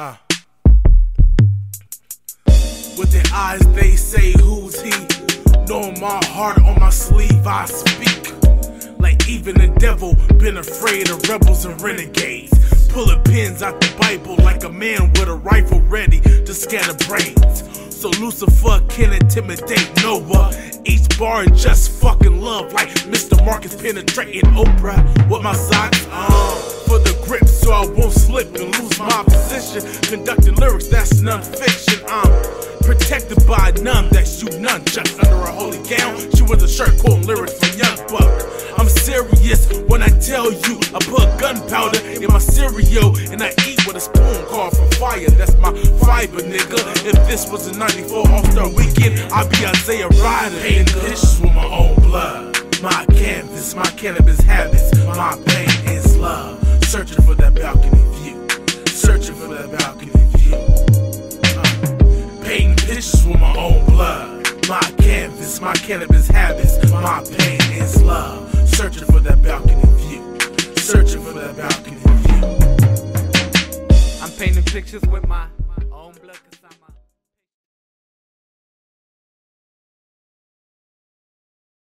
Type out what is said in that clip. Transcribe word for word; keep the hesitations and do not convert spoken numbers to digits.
Uh. With their eyes they say, who's he? Knowing my heart on my sleeve I speak. Like even the devil been afraid of rebels and renegades. Pulling pins out the Bible like a man with a rifle ready to scatter brains. So Lucifer can intimidate Noah. Each bar is just fucking love, like Mister Marcus penetrating Oprah with my socks on. For the grip so I won't slip and lose my position. Conducting lyrics that's non-fiction. I'm protected by none that shoot none. Just under a holy gown, she wears a shirt quoting lyrics from Young Buck. I'm serious when I tell you I put gunpowder in my cereal and I eat with a spoon called for fire. That's my fiber, nigga. If this was a ninety-four All-Star Weekend, I'd be Isaiah Ryder. Painting pictures with my own blood, my canvas, my cannabis habits, my pain is love. Searching for that balcony view, searching for that balcony view. Uh, painting pictures with my own blood, my canvas, my cannabis habits.